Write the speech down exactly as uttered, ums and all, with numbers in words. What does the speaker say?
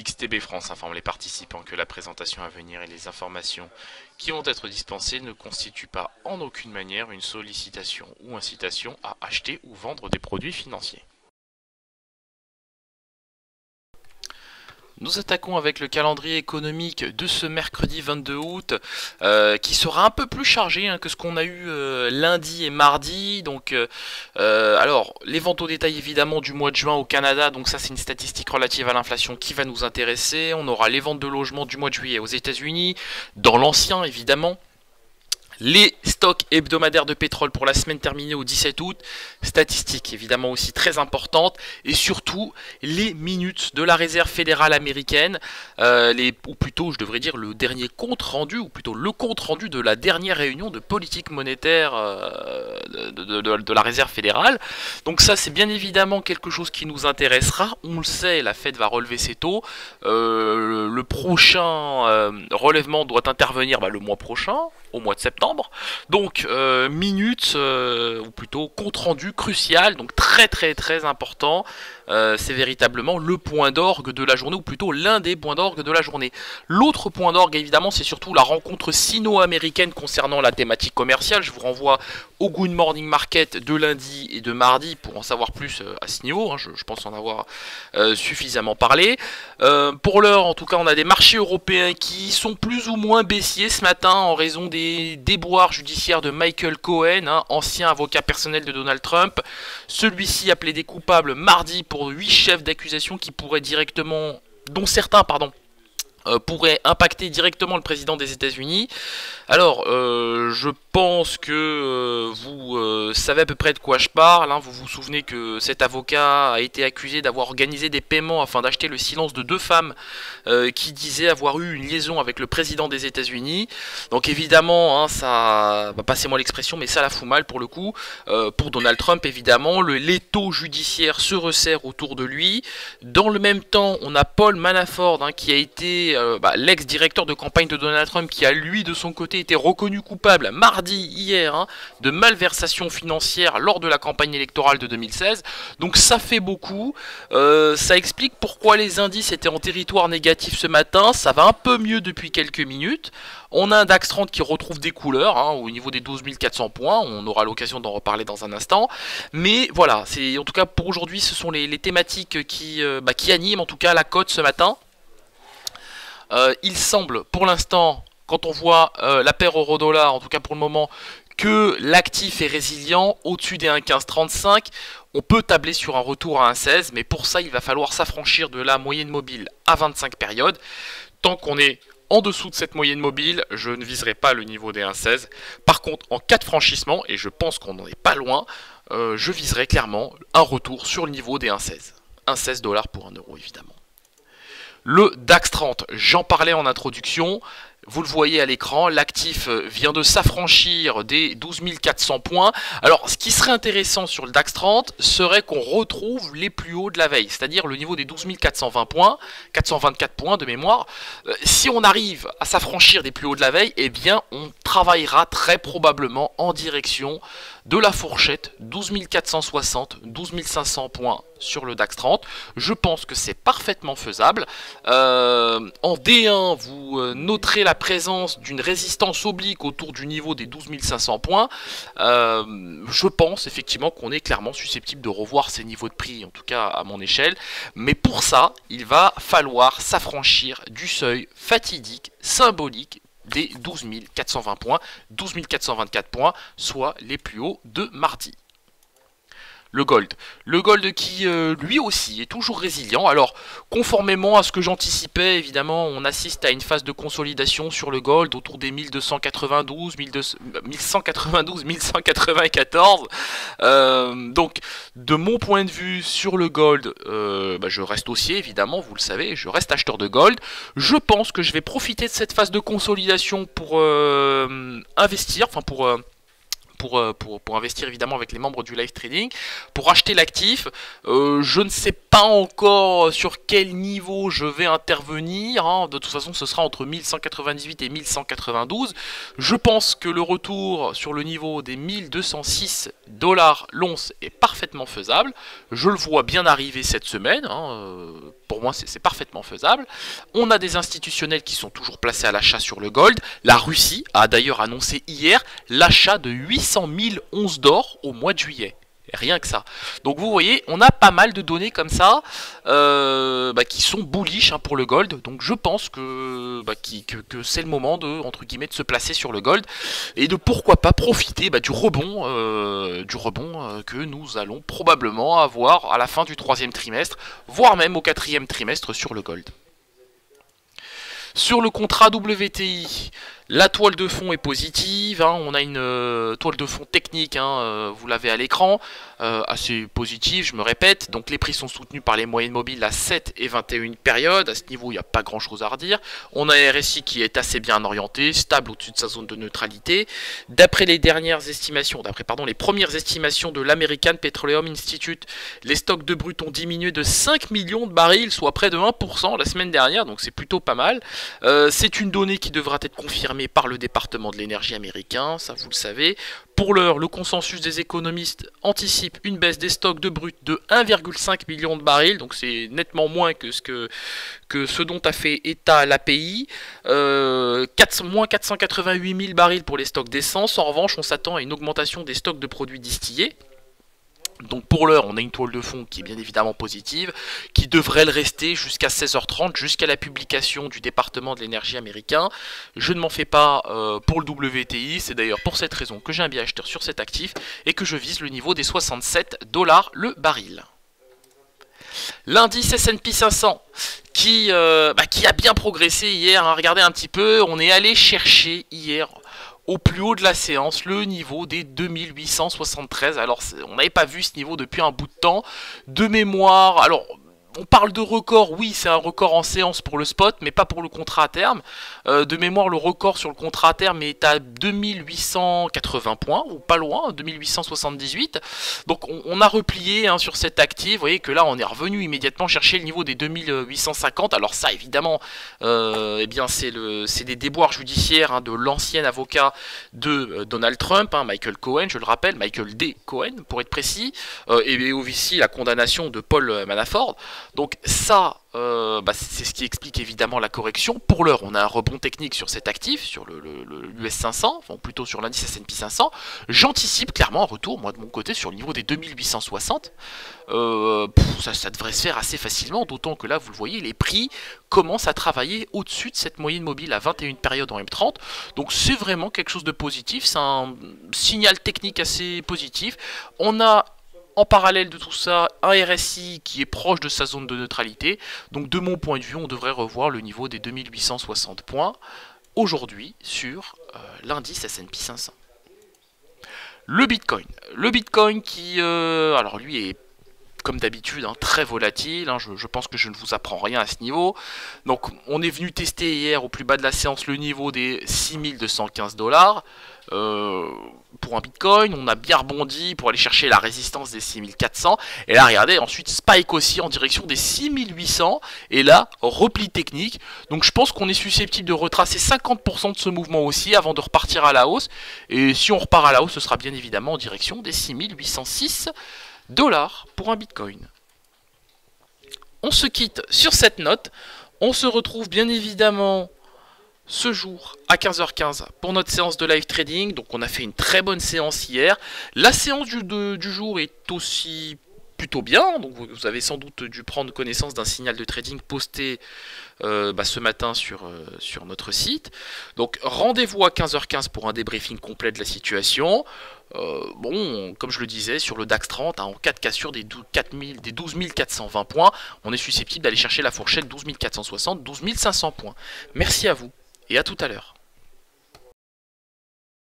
X T B France informe les participants que la présentation à venir et les informations qui vont être dispensées ne constituent pas en aucune manière une sollicitation ou incitation à acheter ou vendre des produits financiers. Nous attaquons avec le calendrier économique de ce mercredi vingt-deux août euh, qui sera un peu plus chargé hein, que ce qu'on a eu euh, lundi et mardi. Donc, euh, alors les ventes au détail évidemment du mois de juin au Canada, donc ça c'est une statistique relative à l'inflation qui va nous intéresser. On aura les ventes de logements du mois de juillet aux États-Unis, dans l'ancien évidemment. Les stocks hebdomadaires de pétrole pour la semaine terminée au dix-sept août, statistique évidemment aussi très importante, et surtout les minutes de la réserve fédérale américaine, euh, les, ou plutôt je devrais dire le dernier compte rendu, ou plutôt le compte rendu de la dernière réunion de politique monétaire euh, de, de, de, de la réserve fédérale. Donc ça c'est bien évidemment quelque chose qui nous intéressera, on le sait, la Fed va relever ses taux, euh, le prochain euh, relèvement doit intervenir bah, le mois prochain, au mois de septembre. Donc euh, minutes euh, ou plutôt compte rendu crucial, donc très très très important, euh, c'est véritablement le point d'orgue de la journée, ou plutôt l'un des points d'orgue de la journée. L'autre point d'orgue évidemment c'est surtout la rencontre sino-américaine concernant la thématique commerciale. Je vous renvoie au Good Morning Market de lundi et de mardi pour en savoir plus à ce niveau, hein, je, je pense en avoir euh, suffisamment parlé. Euh, pour l'heure en tout cas on a des marchés européens qui sont plus ou moins baissiers ce matin en raison des, des déboire judiciaire de Michael Cohen, hein, ancien avocat personnel de Donald Trump. Celui-ci a plaidé coupable mardi pour huit chefs d'accusation qui pourraient directement, dont certains, pardon, euh, pourraient impacter directement le président des États-Unis. Alors, euh, je pense que euh, vous euh, savez à peu près de quoi je parle. Hein. Vous vous souvenez que cet avocat a été accusé d'avoir organisé des paiements afin d'acheter le silence de deux femmes euh, qui disaient avoir eu une liaison avec le président des États-Unis. Donc évidemment, hein, ça, bah, passez-moi l'expression, mais ça la fout mal pour le coup. Euh, pour Donald Trump, évidemment, le, les taux judiciaires se resserrent autour de lui. Dans le même temps, on a Paul Manafort, hein, qui a été euh, bah, l'ex-directeur de campagne de Donald Trump, qui a lui, de son côté, été reconnu coupable mardi hier hein, de malversation financière lors de la campagne électorale de deux mille seize. Donc ça fait beaucoup, euh, ça explique pourquoi les indices étaient en territoire négatif ce matin. Ça va un peu mieux depuis quelques minutes. On a un DAX trente qui retrouve des couleurs hein, au niveau des douze mille quatre cents points, on aura l'occasion d'en reparler dans un instant. Mais voilà, c'est en tout cas pour aujourd'hui, ce sont les, les thématiques qui, euh, bah, qui animent en tout cas la cote ce matin. Euh, il semble pour l'instant, quand on voit euh, la paire euro-dollar, en tout cas pour le moment, que l'actif est résilient au-dessus des un virgule quinze trente-cinq, on peut tabler sur un retour à un virgule seize, mais pour ça, il va falloir s'affranchir de la moyenne mobile à vingt-cinq périodes. Tant qu'on est en dessous de cette moyenne mobile, je ne viserai pas le niveau des un virgule seize. Par contre, en cas de franchissement, et je pense qu'on n'en est pas loin, euh, je viserai clairement un retour sur le niveau des un virgule seize. un virgule seize dollars pour un euro, évidemment. Le DAX trente, j'en parlais en introduction. Vous le voyez à l'écran, l'actif vient de s'affranchir des douze mille quatre cents points. Alors, ce qui serait intéressant sur le DAX trente serait qu'on retrouve les plus hauts de la veille, c'est-à-dire le niveau des douze mille quatre cent vingt points, quatre cent vingt-quatre points de mémoire. Euh, si on arrive à s'affranchir des plus hauts de la veille, eh bien, on travaillera très probablement en direction de la fourchette douze mille quatre cent soixante, douze mille cinq cents points sur le DAX trente. Je pense que c'est parfaitement faisable. Euh, en D un, vous noterez la présence d'une résistance oblique autour du niveau des douze mille cinq cents points. Euh, je pense effectivement qu'on est clairement susceptible de revoir ces niveaux de prix, en tout cas à mon échelle. Mais pour ça, il va falloir s'affranchir du seuil fatidique, symbolique, des douze mille quatre cent vingt points, douze mille quatre cent vingt-quatre points, soit les plus hauts de mardi. Le gold. Le gold qui, euh, lui aussi, est toujours résilient. Alors, conformément à ce que j'anticipais, évidemment, on assiste à une phase de consolidation sur le gold autour des mille deux cent quatre-vingt-douze, mille cent quatre-vingt-douze, mille cent quatre-vingt-quatorze. Euh, donc, de mon point de vue sur le gold, euh, bah, je reste haussier, évidemment, vous le savez, je reste acheteur de gold. Je pense que je vais profiter de cette phase de consolidation pour euh, investir, enfin pour... Euh, Pour, pour, pour investir évidemment avec les membres du live trading, pour acheter l'actif. Euh, je ne sais pas pas encore sur quel niveau je vais intervenir, hein. De toute façon ce sera entre mille cent quatre-vingt-dix-huit et mille cent quatre-vingt-douze. Je pense que le retour sur le niveau des mille deux cent six dollars l'once est parfaitement faisable. Je le vois bien arriver cette semaine, hein. Pour moi c'est parfaitement faisable. On a des institutionnels qui sont toujours placés à l'achat sur le gold. La Russie a d'ailleurs annoncé hier l'achat de huit cent mille onces d'or au mois de juillet. Rien que ça. Donc vous voyez, on a pas mal de données comme ça euh, bah, qui sont bullish, hein, pour le gold. Donc je pense que, bah, qui, que, que c'est le moment de, entre guillemets, de se placer sur le gold et de pourquoi pas profiter bah, du rebond, euh, du rebond euh, que nous allons probablement avoir à la fin du troisième trimestre, voire même au quatrième trimestre sur le gold. Sur le contrat W T I, la toile de fond est positive, hein, on a une euh, toile de fond technique, hein, euh, vous l'avez à l'écran, euh, assez positive, je me répète. Donc les prix sont soutenus par les moyennes mobiles à sept et vingt et une périodes, à ce niveau il n'y a pas grand chose à redire. On a un R S I qui est assez bien orienté, stable au-dessus de sa zone de neutralité. D'après les dernières estimations, d'après pardon les premières estimations de l'American Petroleum Institute, les stocks de brut ont diminué de cinq millions de barils, soit près de un pour cent la semaine dernière, donc c'est plutôt pas mal. Euh, c'est une donnée qui devra être confirmée par le département de l'énergie américain, ça vous le savez. Pour l'heure, le consensus des économistes anticipe une baisse des stocks de brut de un virgule cinq million de barils, donc c'est nettement moins que ce, que, que ce dont a fait état l'A P I. Euh, moins quatre cent quatre-vingt-huit mille barils pour les stocks d'essence. En revanche, on s'attend à une augmentation des stocks de produits distillés. Donc pour l'heure, on a une toile de fond qui est bien évidemment positive, qui devrait le rester jusqu'à seize heures trente, jusqu'à la publication du département de l'énergie américain. Je ne m'en fais pas euh, pour le W T I, c'est d'ailleurs pour cette raison que j'ai un biais acheteur sur cet actif et que je vise le niveau des soixante-sept dollars le baril. L'indice S and P cinq cents qui, euh, bah, qui a bien progressé hier, hein. Regardez un petit peu, on est allé chercher hier au plus haut de la séance, le niveau des deux mille huit cent soixante-treize. Alors, on n'avait pas vu ce niveau depuis un bout de temps. De mémoire, alors, on parle de record, oui, c'est un record en séance pour le spot, mais pas pour le contrat à terme. Euh, de mémoire, le record sur le contrat à terme est à deux mille huit cent quatre-vingts points, ou pas loin, deux mille huit cent soixante-dix-huit. Donc, on, on a replié, hein, sur cet actif. Vous voyez que là, on est revenu immédiatement chercher le niveau des deux mille huit cent cinquante. Alors ça, évidemment, euh, eh bien, c'est des déboires judiciaires, hein, de l'ancien avocat de euh, Donald Trump, hein, Michael Cohen, je le rappelle, Michael D. Cohen, pour être précis, euh, et, et aussi la condamnation de Paul Manafort. Donc ça, euh, bah, c'est ce qui explique évidemment la correction. Pour l'heure, on a un rebond technique sur cet actif, sur le, le, le U S cinq cents, enfin plutôt sur l'indice S and P cinq cents. J'anticipe clairement un retour, moi de mon côté, sur le niveau des deux mille huit cent soixante. Euh, pff, ça, ça devrait se faire assez facilement, d'autant que là, vous le voyez, les prix commencent à travailler au-dessus de cette moyenne mobile à vingt et une périodes en M trente. Donc c'est vraiment quelque chose de positif, c'est un signal technique assez positif. On a en parallèle de tout ça, un R S I qui est proche de sa zone de neutralité. Donc de mon point de vue, on devrait revoir le niveau des deux mille huit cent soixante points aujourd'hui sur euh, l'indice S and P cinq cents. Le Bitcoin. Le Bitcoin qui, euh, alors lui est comme d'habitude, hein, très volatile, hein, je, je pense que je ne vous apprends rien à ce niveau. Donc on est venu tester hier au plus bas de la séance le niveau des six mille deux cent quinze dollars euh, pour un bitcoin. On a bien rebondi pour aller chercher la résistance des six mille quatre cents, et là regardez, ensuite spike aussi en direction des six mille huit cents, et là repli technique. Donc je pense qu'on est susceptible de retracer cinquante pour cent de ce mouvement aussi avant de repartir à la hausse, et si on repart à la hausse, ce sera bien évidemment en direction des six mille huit cent six dollars pour un bitcoin. On se quitte sur cette note. On se retrouve bien évidemment ce jour à quinze heures quinze pour notre séance de live trading. Donc on a fait une très bonne séance hier. La séance du, de, du jour est aussi plutôt bien, donc vous avez sans doute dû prendre connaissance d'un signal de trading posté euh, bah, ce matin sur, euh, sur notre site. Donc rendez-vous à quinze heures quinze pour un débriefing complet de la situation. Euh, bon, comme je le disais, sur le DAX trente, hein, en cas de cassure des, des douze mille quatre cent vingt points, on est susceptible d'aller chercher la fourchette douze mille quatre cent soixante, douze mille cinq cents points. Merci à vous et à tout à l'heure.